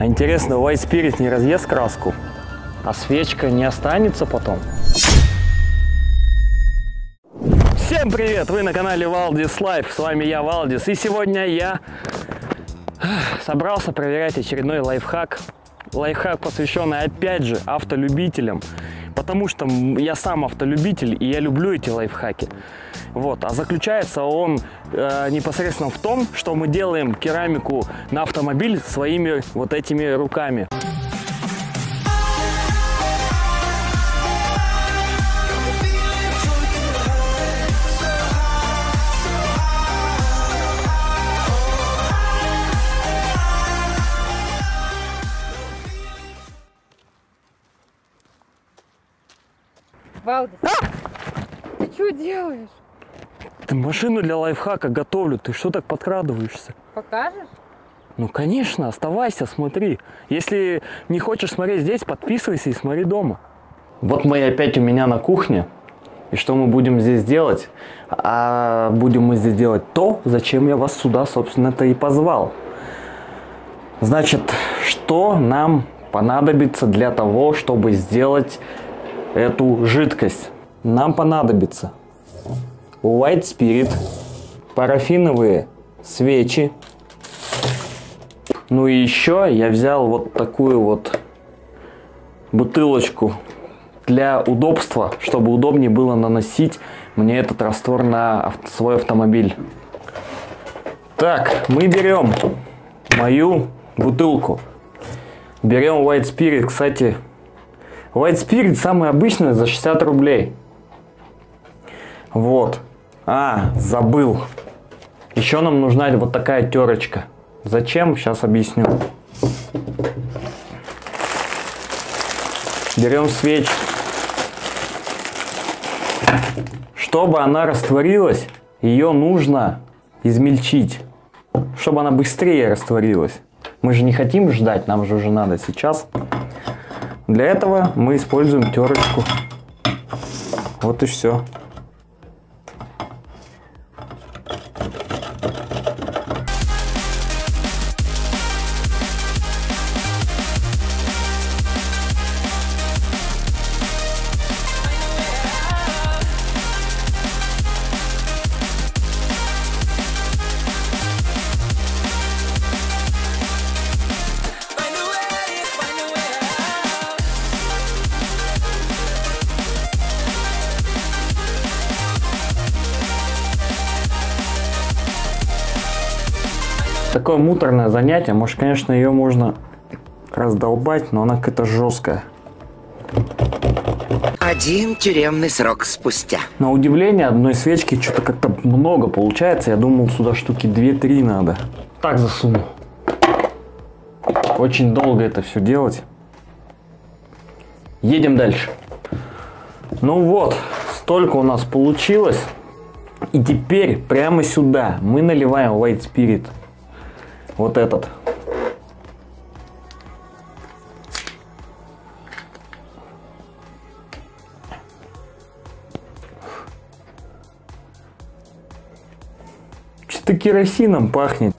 А интересно, White Spirit не разъест краску? А свечка не останется потом? Всем привет! Вы на канале Valdis Life. С вами я, Валдис. И сегодня я собрался проверять очередной лайфхак. Лайфхак, посвященный, опять же, автолюбителям. Потому что я сам автолюбитель, и я люблю эти лайфхаки. Вот. А заключается он непосредственно в том, что мы делаем керамику на автомобиль своими вот этими руками. Валдис, ты что делаешь? Ты машину для лайфхака готовлю, ты что так подкрадываешься? Покажешь? Ну конечно, оставайся, смотри. Если не хочешь смотреть здесь, подписывайся и смотри дома. Вот мы опять у меня на кухне. И что мы будем здесь делать? А будем мы здесь делать то, зачем я вас сюда, собственно-то, и позвал. Значит, что нам понадобится для того, чтобы сделать эту жидкость? Нам понадобится White Spirit, парафиновые свечи, ну и еще я взял вот такую вот бутылочку для удобства, чтобы удобнее было наносить мне этот раствор на свой автомобиль. Так, мы берем мою бутылку, берем White Spirit. Кстати, White Spirit самый обычный за 60 рублей. Вот. А, забыл. Еще нам нужна вот такая терочка. Зачем? Сейчас объясню. Берем свечу. Чтобы она растворилась, ее нужно измельчить. Чтобы она быстрее растворилась. Мы же не хотим ждать, нам же уже надо сейчас. Для этого мы используем терочку. Вот и все. Такое муторное занятие. Может, конечно, ее можно раздолбать, но она какая-то жесткая. Один тюремный срок спустя. На удивление, одной свечки что-то как-то много получается. Я думал, сюда штуки 2-3 надо. Так засуну. Очень долго это все делать. Едем дальше. Ну вот, столько у нас получилось. И теперь прямо сюда мы наливаем White Spirit. Вот этот. Что-то керосином пахнет.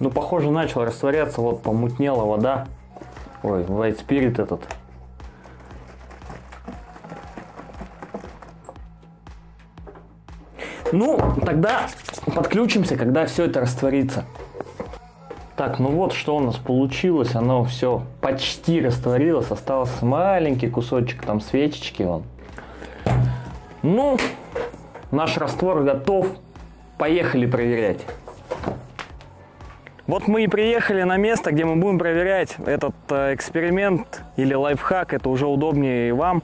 Ну, похоже, начал растворяться, вот помутнела вода. Ой, White Spirit этот. Ну, тогда подключимся, когда все это растворится. Так, ну вот, что у нас получилось. Оно все почти растворилось. Остался маленький кусочек там свечечки. Вон. Ну, наш раствор готов. Поехали проверять. Вот мы и приехали на место, где мы будем проверять этот эксперимент или лайфхак, это уже удобнее и вам.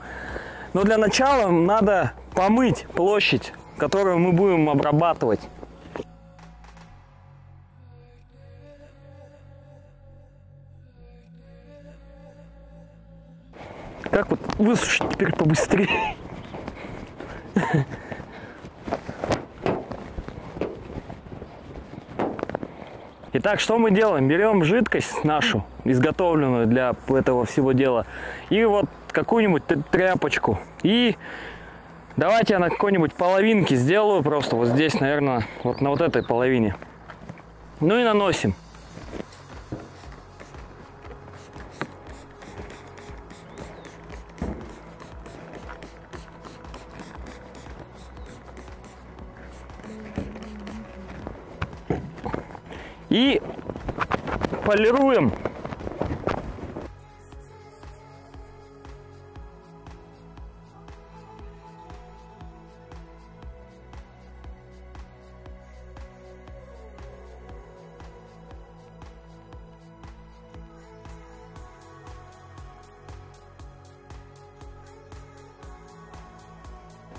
Но для начала надо помыть площадь, которую мы будем обрабатывать. Как вот высушить теперь побыстрее? Так, что мы делаем? Берем жидкость нашу, изготовленную для этого всего дела, и вот какую-нибудь тряпочку. И давайте я на какой-нибудь половинке сделаю, просто вот здесь, наверное, вот на вот этой половине. Ну и наносим. И полируем.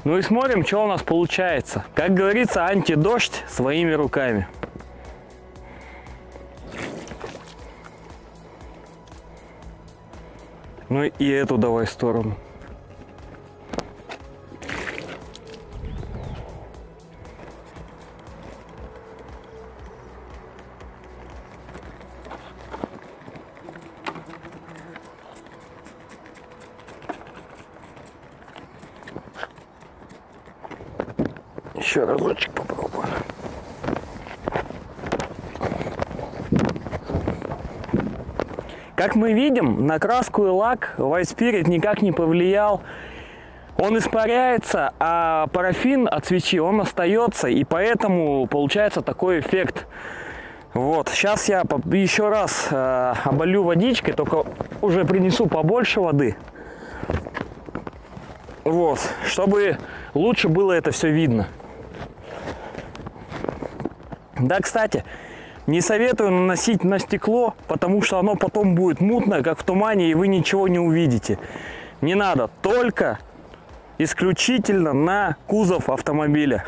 Ну и смотрим, что у нас получается. Как говорится, антидождь своими руками. Ну и эту давай в сторону. Еще разочек попробую. Как мы видим, на краску и лак White Spirit никак не повлиял. Он испаряется, а парафин от свечи, он остается, и поэтому получается такой эффект. Вот, сейчас я еще раз оболью водичкой, только уже принесу побольше воды. Вот, чтобы лучше было это все видно. Да, кстати, не советую наносить на стекло, потому что оно потом будет мутное, как в тумане, и вы ничего не увидите. Не надо, только исключительно на кузов автомобиля.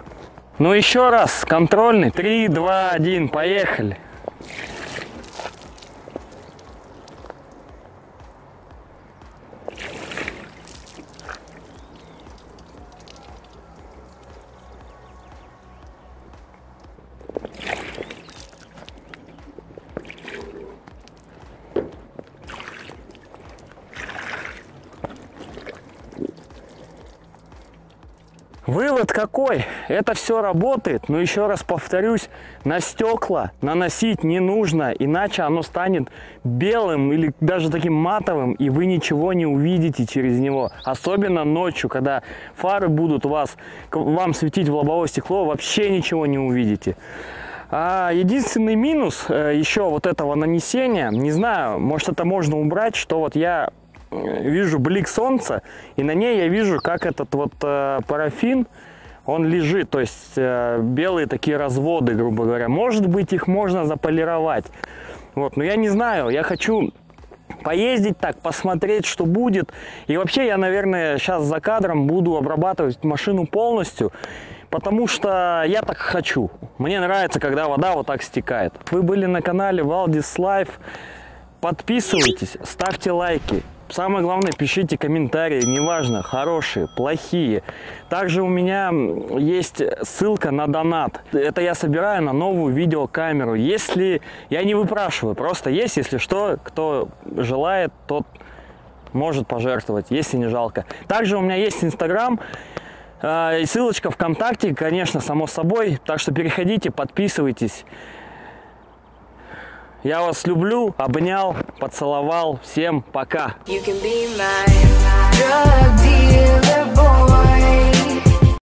Ну еще раз, контрольный. 3, 2, 1, поехали. Вывод какой? Это все работает, но еще раз повторюсь, на стекла наносить не нужно, иначе оно станет белым или даже таким матовым, и вы ничего не увидите через него. Особенно ночью, когда фары будут вам светить в лобовое стекло, вообще ничего не увидите. А единственный минус еще вот этого нанесения, не знаю, может это можно убрать, что вот я вижу блик солнца, и на ней я вижу, как этот вот парафин, он лежит, то есть белые такие разводы, грубо говоря. Может быть, их можно заполировать. Вот, но я не знаю, я хочу поездить так, посмотреть, что будет. И вообще я, наверное, сейчас за кадром буду обрабатывать машину полностью, потому что я так хочу. Мне нравится, когда вода вот так стекает. Вы были на канале Valdis Life. Подписывайтесь, ставьте лайки. Самое главное, пишите комментарии, неважно, хорошие, плохие. Также у меня есть ссылка на донат. Это я собираю на новую видеокамеру. Если я не выпрашиваю, просто есть, если что, кто желает, тот может пожертвовать, если не жалко. Также у меня есть Инстаграм и ссылочка ВКонтакте, конечно, само собой. Так что переходите, подписывайтесь. Я вас люблю, обнял, поцеловал. Всем пока.